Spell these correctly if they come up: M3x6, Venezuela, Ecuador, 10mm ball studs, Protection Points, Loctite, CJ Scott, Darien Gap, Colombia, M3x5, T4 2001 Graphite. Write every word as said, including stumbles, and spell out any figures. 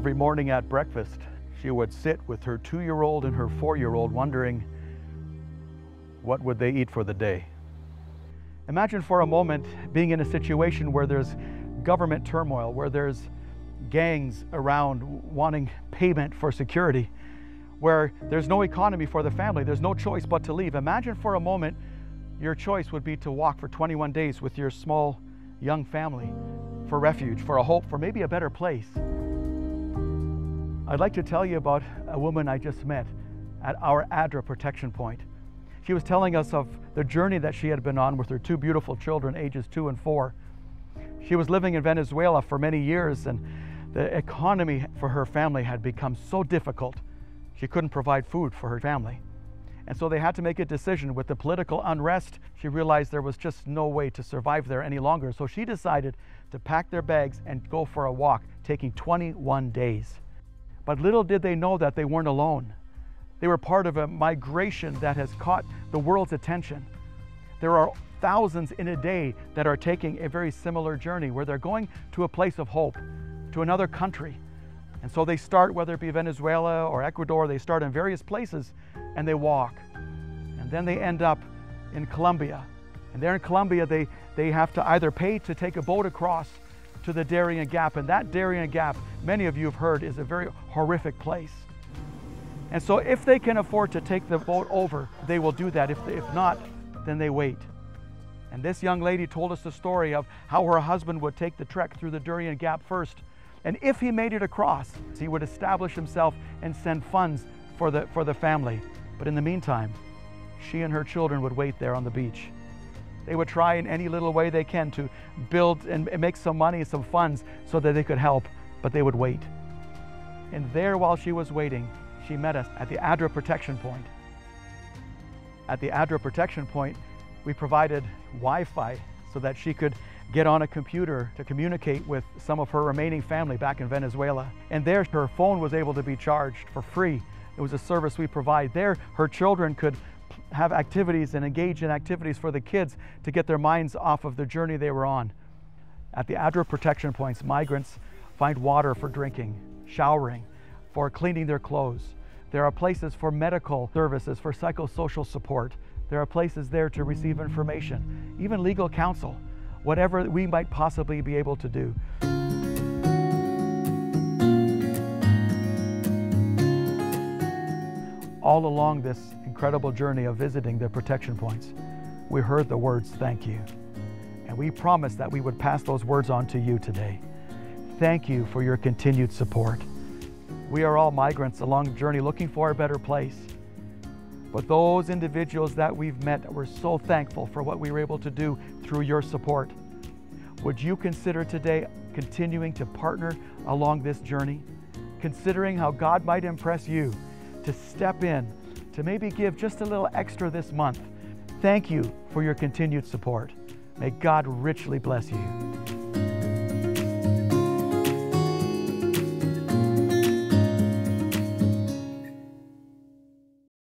Every morning at breakfast, she would sit with her two-year-old and her four-year-old wondering what would they eat for the day. Imagine for a moment being in a situation where there's government turmoil, where there's gangs around wanting payment for security, where there's no economy for the family, there's no choice but to leave. Imagine for a moment your choice would be to walk for twenty-one days with your small young family for refuge, for a hope, for maybe a better place. I'd like to tell you about a woman I just met at our ADRA Protection Point. She was telling us of the journey that she had been on with her two beautiful children, ages two and four. She was living in Venezuela for many years, and the economy for her family had become so difficult, she couldn't provide food for her family. And so they had to make a decision. With the political unrest, she realized there was just no way to survive there any longer. So she decided to pack their bags and go for a walk, taking twenty-one days. But little did they know that they weren't alone. They were part of a migration that has caught the world's attention. There are thousands in a day that are taking a very similar journey, where they're going to a place of hope, to another country. And so they start, whether it be Venezuela or Ecuador, they start in various places and they walk. And then they end up in Colombia. And there in Colombia, they, they have to either pay to take a boat across to the Darien Gap. And that Darien Gap, many of you have heard, is a very horrific place. And so if they can afford to take the boat over, they will do that. If, they, if not, then they wait. And this young lady told us the story of how her husband would take the trek through the Darien Gap first. And if he made it across, he would establish himself and send funds for the, for the family. But in the meantime, she and her children would wait there on the beach. They would try in any little way they can to build and make some money, some funds, so that they could help, but they would wait. And there, while she was waiting, she met us at the ADRA Protection Point. At the ADRA Protection Point, we provided Wi-Fi so that she could get on a computer to communicate with some of her remaining family back in Venezuela. And there, her phone was able to be charged for free. It was a service we provide. There, her children could have activities and engage in activities for the kids to get their minds off of the journey they were on. At the ADRA Protection Points, migrants find water for drinking, showering, for cleaning their clothes. There are places for medical services, for psychosocial support. There are places there to receive information, even legal counsel, whatever we might possibly be able to do. All along this incredible journey of visiting the Protection Points, we heard the words, "Thank you." And we promised that we would pass those words on to you today. Thank you for your continued support. We are all migrants along the journey looking for a better place. But those individuals that we've met, we're so thankful for what we were able to do through your support. Would you consider today continuing to partner along this journey? Considering how God might impress you to step in, to maybe give just a little extra this month. Thank you for your continued support. May God richly bless you.